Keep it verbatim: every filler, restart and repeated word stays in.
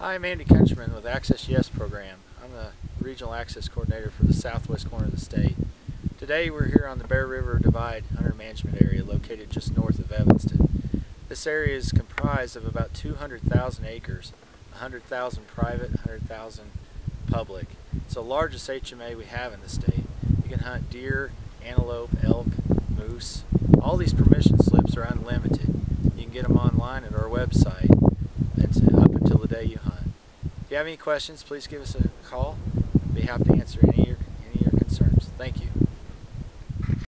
Hi, I'm Andy Countryman with Access Yes Program. I'm the Regional Access Coordinator for the southwest corner of the state. Today we're here on the Bear River Divide Hunter Management Area located just north of Evanston. This area is comprised of about two hundred thousand acres, one hundred thousand private, one hundred thousand public. It's the largest H M A we have in the state. You can hunt deer, antelope, elk, moose. All these permission slips are unlimited. You can get them online at our website. It's up until the day you hunt. If you have any questions, please give us a call. I'd be happy to answer any of your, any of your concerns. Thank you.